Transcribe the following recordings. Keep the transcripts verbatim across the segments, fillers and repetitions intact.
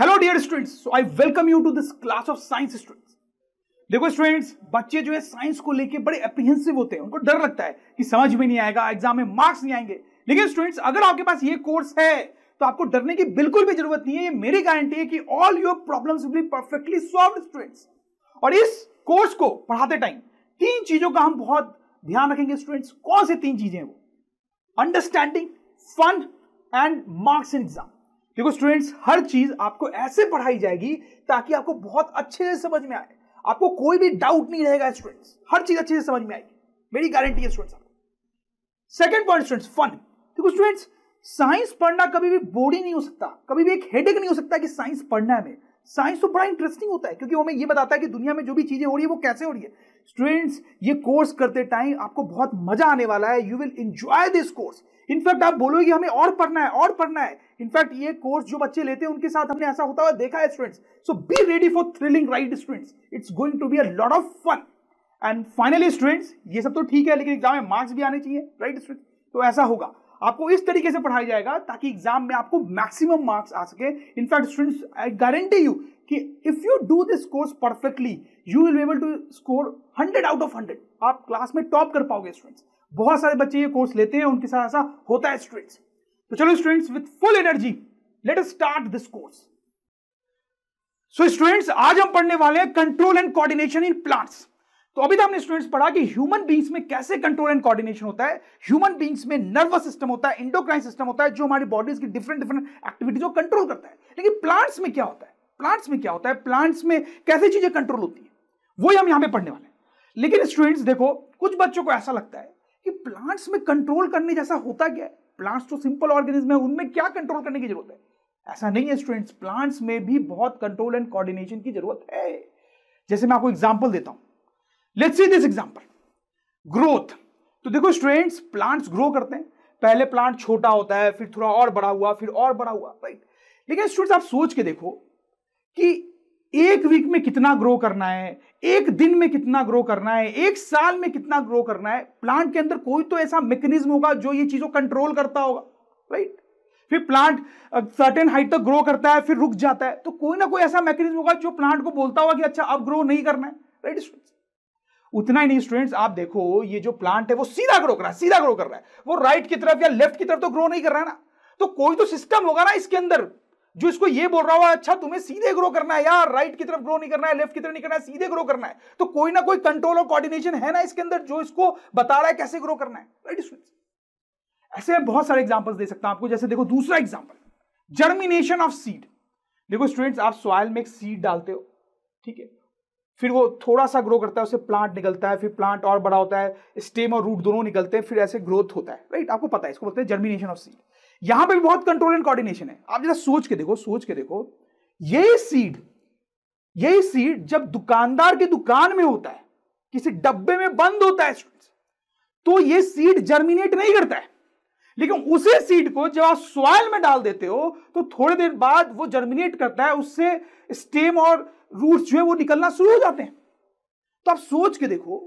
Hello dear students, so I welcome you to this class of science students. देखो students, बच्चे जो है science को लेके बड़े एप्रीहेंसिव होते हैं, उनको डर लगता है कि समझ में नहीं आएगा, एग्जाम में मार्क्स नहीं आएंगे। लेकिन स्टूडेंट्स, अगर आपके पास ये कोर्स है तो आपको डरने की बिल्कुल भी जरूरत नहीं है। ये मेरी गारंटी है कि all your problems will be perfectly solved students. और इस कोर्स को पढ़ाते टाइम तीन चीजों का हम बहुत ध्यान रखेंगे स्टूडेंट्स। कौन सी तीन चीजें हैं वो? Understanding, fun and marks in exam. देखो स्टूडेंट्स, हर चीज आपको ऐसे पढ़ाई जाएगी ताकि आपको बहुत अच्छे से समझ में आए, आपको कोई भी डाउट नहीं रहेगा स्टूडेंट्स। हर चीज अच्छे से समझ में आएगी, मेरी गारंटी है students. Second point students, fun. देखो स्टूडेंट्स, साइंस पढ़ना कभी भी बोरिंग नहीं हो सकता, कभी भी एक हेडेक नहीं हो सकता कि साइंस पढ़ना है। हमें साइंस तो बड़ा इंटरेस्टिंग होता है क्योंकि हमें यह बताता है कि दुनिया में जो भी चीजें हो रही है वो कैसे हो रही है। स्टूडेंट्स, ये कोर्स करते टाइम आपको बहुत मजा आने वाला है, you will enjoy this course. In fact आप बोलोगे कि हमें और पढ़ना है और पढ़ना है। इनफैक्ट ये कोर्स जो बच्चे लेते हैं उनके साथ हमने ऐसा होता हुआ देखा है students. So be ready for thrilling ride students, it's going to be a lot of fun. And finally students, ये सब तो ठीक है लेकिन एग्जाम में मार्क्स भी आने चाहिए, राइट स्टूडेंट्स? तो ऐसा होगा, आपको इस तरीके से पढ़ाया जाएगा ताकि एग्जाम में आपको मैक्सिमम मार्क्स आ सके। In fact students, I guarantee you कि if you do this course perfectly you will be able to score hundred out of hundred. आप क्लास में टॉप कर पाओगे स्टूडेंट्स। बहुत सारे बच्चे ये कोर्स लेते हैं, उनके साथ ऐसा होता है स्टूडेंट्स। तो चलो students, with full energy let us start this course. So students, आज हम पढ़ने वाले हैं control and coordination in plants. तो अभी तक हमने स्टूडेंट्स पढ़ा कि ह्यूमन बींग्स में कैसे कंट्रोल एंड कोऑर्डिनेशन होता है। ह्यूमन बींग्स में नर्वस सिस्टम होता है, इंडोक्राइन सिस्टम होता है जो हमारी बॉडीज की डिफरेंट डिफरेंट एक्टिविटीज को कंट्रोल करता है। लेकिन प्लांट्स में क्या होता है, प्लांट्स में क्या होता है, प्लांट्स में कैसे चीजें कंट्रोल होती है, वही हम यहां पर पढ़ने वाले हैं। लेकिन स्टूडेंट्स देखो, कुछ बच्चों को ऐसा लगता है कि प्लांट्स में कंट्रोल करने जैसा होता क्या है, प्लांट्स तो सिंपल ऑर्गेनिज्म है, उनमें क्या कंट्रोल करने की जरूरत है। ऐसा नहीं है स्टूडेंट्स, प्लांट्स में भी बहुत कंट्रोल एंड कोऑर्डिनेशन की जरूरत है। जैसे मैं आपको एग्जांपल देता हूं, let's see this example, growth. तो देखो स्टूडेंट्स, प्लांट्स ग्रो करते हैं, पहले प्लांट छोटा होता है, फिर थोड़ा और बड़ा हुआ, फिर और बड़ा हुआ, राइट? लेकिन स्टूडेंट्स, आप सोच के देखो कि एक वीक में कितना ग्रो करना है, एक दिन में कितना ग्रो करना है, एक साल में कितना ग्रो करना है। प्लांट के अंदर कोई तो ऐसा मैकेनिज्म होगा जो ये चीजों कंट्रोल करता होगा, राइट? फिर प्लांट सर्टेन हाइट तक ग्रो करता है, फिर रुक जाता है, तो कोई ना कोई ऐसा मैकेनिज्म होगा जो प्लांट को बोलता होगा कि अच्छा अब ग्रो नहीं करना है, राइट स्टूडेंट्स? उतना ही नहीं स्टूडेंट्स, आप देखो ये जो प्लांट है वो सीधा ग्रो कर रहा है, सीधा ग्रो कर रहा है, वो राइट की तरफ या लेफ्ट की तरफ तो ग्रो नहीं कर रहा है ना। तो कोई तो सिस्टम होगा ना इसके अंदर जो इसको ये बोल रहा हुआ अच्छा तुम्हें सीधे ग्रो करना है यार, राइट की तरफ ग्रो नहीं करना है, लेफ्ट की तरफ नहीं करना है, सीधे ग्रो करना है। तो कोई ना कोई कंट्रोल और कोऑर्डिनेशन है ना इसके अंदर जो इसको बता रहा है कैसे ग्रो करना है, राइट स्टूडेंट्स? ऐसे मैं बहुत सारे एग्जांपल्स दे सकता हूं आपको। जैसे देखो दूसरा एग्जांपल, जर्मिनेशन ऑफ सीड। देखो स्टूडेंट्स, आप सॉइल में एक सीड डालते हो, ठीक है, फिर वो थोड़ा सा ग्रो करता है, उसे प्लांट निकलता है, फिर प्लांट और बड़ा होता है, स्टेम और रूट दोनों निकलते हैं, फिर ऐसे ग्रोथ होता है, राइट? आपको पता है, इसको बोलते हैं जर्मिनेशन ऑफ सीड। यहां पे भी बहुत कंट्रोल एंड कोऑर्डिनेशन है। आप जरा सोच के देखो, सोच के देखो यही सीड, यही सीड जब दुकानदार की दुकान में होता है, किसी डब्बे में बंद होता है स्टूडेंट्स, तो ये सीड जर्मिनेट नहीं करता है। लेकिन उसी सीड को जब आप सॉइल में डाल देते हो तो थोड़ी देर बाद वो जर्मिनेट करता है, उससे स्टेम और रूट्स जो है वो निकलना शुरू हो जाते हैं। तो आप सोच के देखो,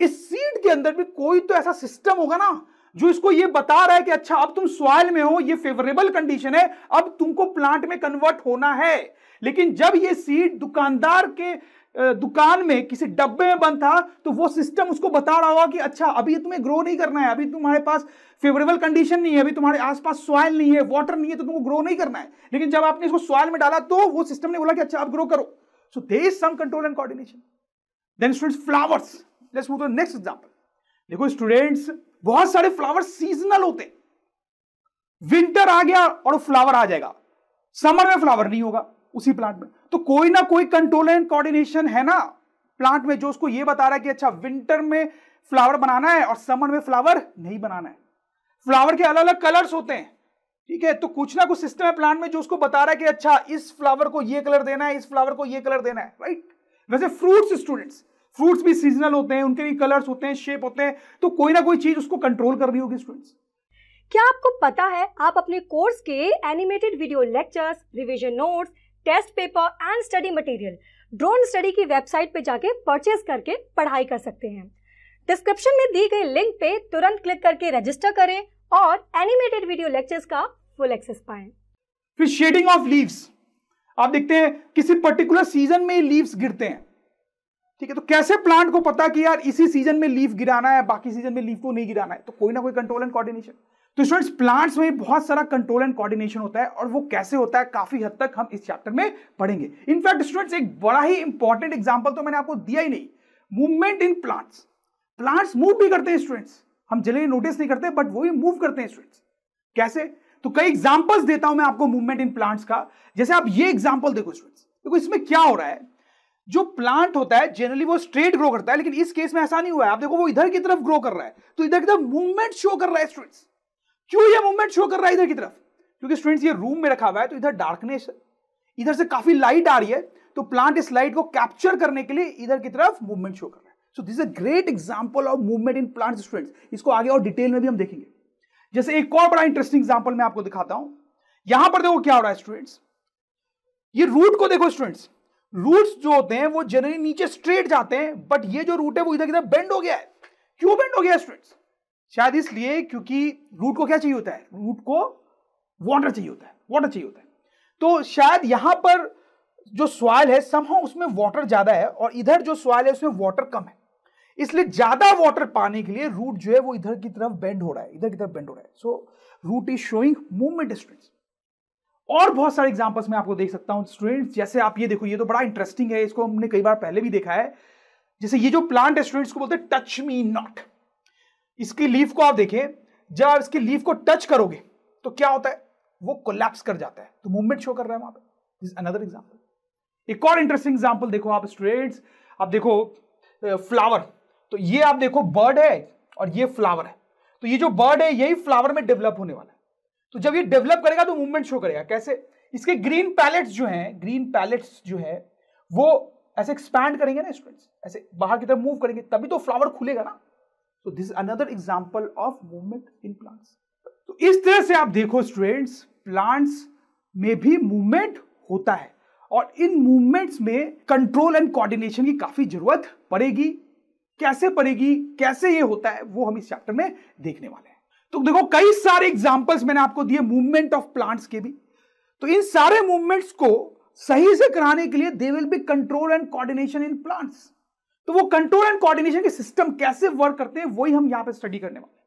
इस सीड के अंदर भी कोई तो ऐसा सिस्टम होगा ना जो इसको ये बता रहा है कि अच्छा अब तुम सॉइल में हो, ये फेवरेबल कंडीशन है, अब तुमको प्लांट में कन्वर्ट होना है। लेकिन जब ये सीड दुकानदार के दुकान में किसी डब्बे में बंद था तो वो सिस्टम उसको बता रहा होगा कि अच्छा अभी तुम्हें ग्रो नहीं करना है, अभी तुम्हारे पास फेवरेबल कंडीशन नहीं है, अभी तुम्हारे आसपास सॉइल नहीं है, वाटर नहीं है, तो तुमको ग्रो नहीं करना है। लेकिन जब आपने इसको सॉइल में डाला तो वो सिस्टम ने बोला कि अच्छा अब ग्रो करो। So there is some control and coordination. Then students, flowers, let's move to next example. देखो स्टूडेंट्स, बहुत सारे फ्लावर सीजनल होते हैं, विंटर आ गया और फ्लावर आ जाएगा, समर में फ्लावर नहीं होगा उसी प्लांट में। तो कोई ना कोई कंट्रोल एंड कोऑर्डिनेशन है ना प्लांट में जो उसको यह बता रहा है कि अच्छा विंटर में फ्लावर बनाना है और समर में फ्लावर नहीं बनाना है। फ्लावर के अलग अलग कलर्स होते हैं, ठीक है, तो कुछ ना कुछ सिस्टम है प्लांट में जो उसको बता रहा है कि अच्छा इस फ्लावर को यह कलर देना है, इस फ्लावर को यह कलर देना है, राइट? वैसे फ्रूट्स स्टूडेंट्स, फ्रूट्स भी सीजनल होते हैं, उनके भी कलर्स होते हैं, शेप होते हैं, तो कोई ना कोई चीज उसको कंट्रोल कर रही होगी स्टूडेंट्स। क्या आपको पता है आप अपने कोर्स के animated video lectures, revision notes, test paper and study material drone study की वेबसाइट पे जाके परचेज करके पढ़ाई कर सकते हैं। डिस्क्रिप्शन में दी गई लिंक पे तुरंत क्लिक करके रजिस्टर करें और एनिमेटेड वीडियो लेक्चर्स का फुल एक्सेस पाएं। फिर शेडिंग ऑफ लीव्स, आप देखते हैं किसी पर्टिकुलर सीजन में लीव्स गिरते हैं, ठीक है। तो कैसे प्लांट को पता कि यार इसी सीजन में लीफ गिराना है, बाकी सीजन में लीफ को नहीं गिराना है? तो कोई ना कोई कंट्रोल एंड कोऑर्डिनेशन। तो स्टूडेंट्स, प्लांट्स में बहुत सारा कंट्रोल एंड कोऑर्डिनेशन होता है, और वो कैसे होता है काफी हद तक हम इस चैप्टर में पढ़ेंगे। इनफैक्ट स्टूडेंट्स, एक बड़ा ही इंपॉर्टेंट एग्जाम्पल तो मैंने आपको दिया ही नहीं, movement in plants. Plants move भी करते हैं स्टूडेंट्स, हम जल्दी नोटिस नहीं करते बट वो भी मूव करते हैं स्टूडेंट्स। कैसे? तो कई एग्जाम्पल्स देता हूं मैं आपको मूवमेंट इन प्लांट्स का। जैसे आप ये एग्जाम्पल देखो स्टूडेंट्स, देखो इसमें क्या हो रहा है। जो प्लांट होता है जनरली वो स्ट्रेट ग्रो करता है, लेकिन इस केस में ऐसा नहीं हुआ है। आप देखो वो इधर की तरफ ग्रो कर रहा है, तो इधर की तरफ मूवमेंट शो कर रहा है स्टूडेंट्स। क्यों ये मूवमेंट शो कर रहा है इधर की तरफ? क्योंकि स्टूडेंट्स ये रूम में रखा हुआ है, तो इधर डार्कनेस है, इधर से काफी लाइट आ रही है, तो प्लांट इस लाइट को कैप्चर करने के लिए इधर की तरफ मूवमेंट शो कर रहा है। So this is a great example of movement in plants students. इसको आगे और डिटेल में भी हम देखेंगे। जैसे एक और बड़ा इंटरेस्टिंग एग्जाम्पल मैं आपको दिखाता हूं। यहां पर देखो क्या हो रहा है स्टूडेंट्स, ये रूट को देखो स्टूडेंट्स। रूट्स जो होते हैं वो जनरली नीचे स्ट्रेट जाते हैं, बट ये जो रूट है वो इधर की तरफ बेंड हो गया है। क्यों बेंड हो गया स्टूडेंट्स? शायद इसलिए क्योंकि रूट को क्या चाहिए होता है, रूट को वाटर चाहिए होता है, वाटर चाहिए होता है। तो शायद यहां पर जो सॉइल है समहाउ उसमें वाटर ज्यादा है, और इधर जो सॉइल है उसमें वाटर कम है, इसलिए ज्यादा वाटर पाने के लिए रूट जो है वो इधर की तरफ बेंड हो रहा है, इधर की तरफ बेंड हो रहा है। So root is showing movement students. और बहुत सारे एग्जांपल्स मैं आपको देख सकता हूं स्टूडेंट्स। जैसे आप ये देखो, ये तो बड़ा इंटरेस्टिंग है, इसको हमने कई बार पहले भी देखा है। जैसे ये जो प्लांट है स्टूडेंट्स, को बोलते हैं टच मी नॉट। इसकी लीफ को आप देखें, जब आप इसकी लीफ को टच करोगे तो क्या होता है, वो कोलैप्स कर जाता है, तो मूवमेंट शो कर रहा है वहां पर। This is another example. एक और इंटरेस्टिंग एग्जाम्पल देखो आप स्टूडेंट्स। आप देखो फ्लावर, तो ये आप देखो बर्ड है और ये फ्लावर है, तो ये जो बर्ड है यही फ्लावर में डेवलप होने वाला है। तो जब ये डेवलप करेगा तो मूवमेंट शो करेगा। कैसे? इसके ग्रीन पैलेट्स जो हैं, ग्रीन पैलेट्स जो है वो ऐसे एक्सपैंड करेंगे ना स्टूडेंट्स, ऐसे बाहर की तरफ मूव करेंगे, तभी तो फ्लावर खुलेगा ना। तो this is another example of movement in plants. तो इस तरह से आप देखो स्टूडेंट्स, प्लांट्स में भी मूवमेंट होता है, और इन मूवमेंट्स में कंट्रोल एंड कोऑर्डिनेशन की काफी जरूरत पड़ेगी। कैसे पड़ेगी, कैसे ये होता है, वो हम इस चैप्टर में देखने वाले हैं। तो देखो कई सारे एग्जांपल्स मैंने आपको दिए मूवमेंट ऑफ प्लांट्स के भी। तो इन सारे मूवमेंट्स को सही से कराने के लिए they will be control and coordination in plants. तो वो कंट्रोल एंड कोऑर्डिनेशन के सिस्टम कैसे वर्क करते हैं, वही हम यहां पे स्टडी करने वाले हैं।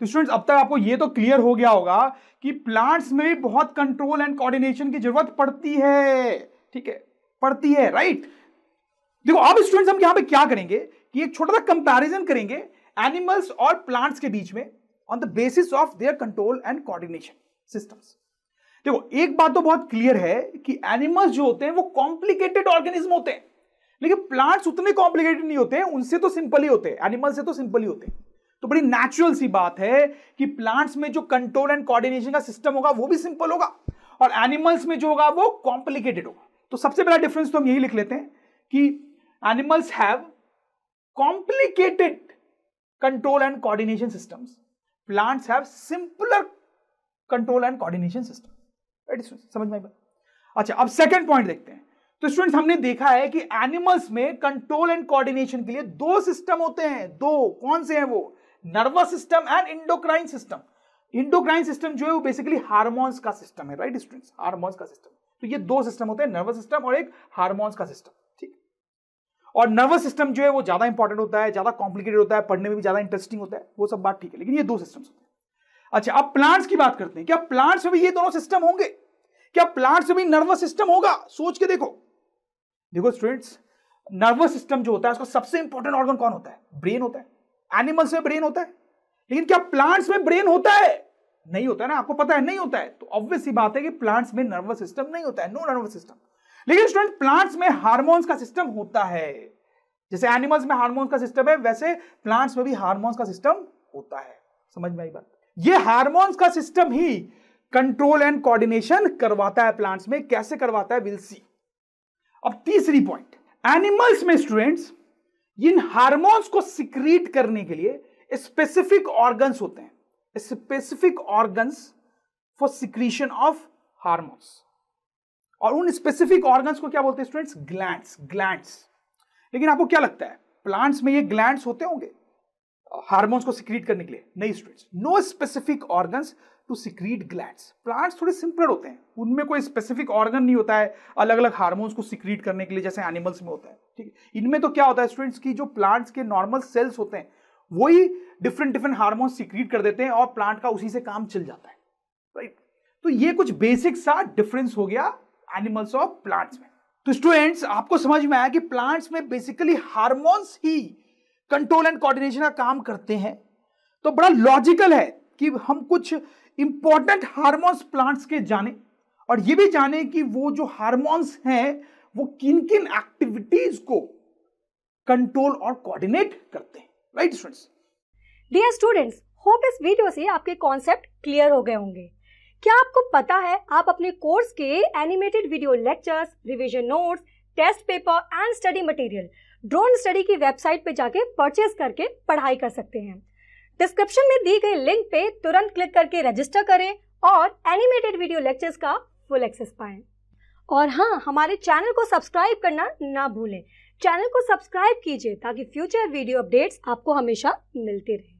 तो स्टूडेंट्स, अब तक आपको ये तो क्लियर हो गया होगा कि प्लांट्स में भी बहुत कंट्रोल एंड कोऑर्डिनेशन की जरूरत पड़ती है, ठीक है, पड़ती है, राइट। देखो अब स्टूडेंट्स, हम यहां पर क्या करेंगे कि एक छोटा सा कंपैरिजन करेंगे एनिमल्स और प्लांट्स के बीच में on the basis of their control and coordination systems. देखो एक बात तो बहुत क्लियर है कि एनिमल्स जो होते हैं वो कॉम्प्लिकेटेड ऑर्गेनिज्म होते हैं, लेकिन प्लांट्स उतने कॉम्प्लिकेटेड नहीं होते हैं, उनसे तो सिंपल ही होते हैं, एनिमल से तो सिंपल ही होते हैं। तो बड़ी नेचुरल सी बात है कि प्लांट्स में जो कंट्रोल एंड कोऑर्डिनेशन का सिस्टम होगा वो भी सिंपल होगा, और एनिमल्स में जो होगा वो कॉम्प्लिकेटेड होगा। तो सबसे पहला डिफरेंस तो हम यही लिख लेते हैं कि animals have complicated control and coordination systems, plants have simpler control and coordination system. समझ में? अच्छा, अब सेकंड पॉइंट देखते हैं। तो स्टूडेंट्स, हमने देखा है कि एनिमल्स में कंट्रोल एंड कोऑर्डिनेशन के लिए दो सिस्टम होते हैं। दो कौन से हैं वो? Nervous system and endocrine system. Endocrine system जो है वो बेसिकली हार्मोन्स का सिस्टम है, राइट स्टूडेंट्स, हार्मोन्स का सिस्टम। तो ये दो सिस्टम होते हैं, नर्वस सिस्टम और एक हार्मोन्स का सिस्टम, ठीक। और नर्वस सिस्टम जो है वो ज्यादा इंपॉर्टेंट होता है, ज्यादा कॉम्प्लिकेटेड होता है, पढ़ने में भी ज्यादा इंटरेस्टिंग होता है, वो सब बात ठीक है, लेकिन ये दो सिस्टम्स होते हैं। अच्छा, अब प्लांट्स की बात करते हैं। क्या प्लांट्स में भी ये दोनों सिस्टम होंगे? क्या प्लांट्स में भी नर्वस सिस्टम होगा? सोच के देखो। देखो स्टूडेंट्स, नर्वस सिस्टम जो होता है उसका सबसे इंपॉर्टेंट ऑर्गन कौन होता है? ब्रेन होता है। एनिमल्स में ब्रेन होता है, लेकिन क्या प्लांट्स में ब्रेन होता है? नहीं होता है ना, आपको पता है नहीं होता है। तो ऑब्वियस सी बात है कि प्लांट्स में नर्वस सिस्टम नहीं होता है, नो नर्वस सिस्टम। लेकिन स्टूडेंट, प्लांट्स में हार्मोन्स का सिस्टम होता है। जैसे एनिमल्स में हार्मोन्स का सिस्टम है, वैसे प्लांट्स में भी हार्मोन्स का सिस्टम होता है। समझ में आई बात? ये हार्मोन्स का सिस्टम ही कंट्रोल एंड कोऑर्डिनेशन करवाता है प्लांट्स में। कैसे करवाता है, विल सी। अब तीसरी पॉइंट, एनिमल्स में स्टूडेंट्स इन हार्मोन्स को सिक्रीट करने के लिए स्पेसिफिक ऑर्गन्स होते हैं, specific organs for secretion of hormones. और उन स्पेसिफिक ऑर्गन्स को क्या बोलते हैं स्टूडेंट्स? Glands, glands. लेकिन आपको क्या लगता है प्लांट्स में ये ग्लैंड्स होते होंगे हार्मोन्स को सिक्रीट करने के लिए? नहीं students, no specific organs to secrete glands. Plants थोड़े सिंपलर होते हैं, उनमें कोई स्पेसिफिक ऑर्गन नहीं होता है अलग अलग हार्मोन्स को सिक्रीट करने के लिए जैसे एनिमल्स में होता है, ठीक है। इनमें तो क्या होता है स्टूडेंट्स की जो प्लांट्स के नॉर्मल सेल्स होते हैं वही डिफरेंट डिफरेंट हार्मोन्स सिक्रीट कर देते हैं और प्लांट का उसी से काम चल जाता है, राइट। तो ये कुछ बेसिक सा डिफरेंस हो गया एनिमल्स और प्लांट्स में। तो स्टूडेंट्स आपको समझ में आया कि प्लांट्स में बेसिकली हार्मोन्स ही कंट्रोल एंड कोऑर्डिनेशन का काम करते हैं। तो बड़ा लॉजिकल है कि हम कुछ इंपॉर्टेंट हार्मोन्स प्लांट्स के जाने और ये भी जाने कि वो जो हार्मोन्स हैं वो किन किन एक्टिविटीज को कंट्रोल और कोऑर्डिनेट करते हैं, right students. Dear students, hope इस वीडियो से आपके कॉन्सेप्ट क्लियर हो गए होंगे। क्या आपको पता है आप अपने कोर्स के animated video lectures, revision notes, test paper and study material drone study की वेबसाइट पे जाके परचेज करके पढ़ाई कर सकते हैं। डिस्क्रिप्शन में दी गई लिंक पे तुरंत क्लिक करके रजिस्टर करें और एनिमेटेड वीडियो लेक्चर्स का फुल एक्सेस पाएं। और हाँ, हमारे चैनल को सब्सक्राइब करना ना भूलें। चैनल को सब्सक्राइब कीजिए ताकि फ्यूचर वीडियो अपडेट्स आपको हमेशा मिलते रहें।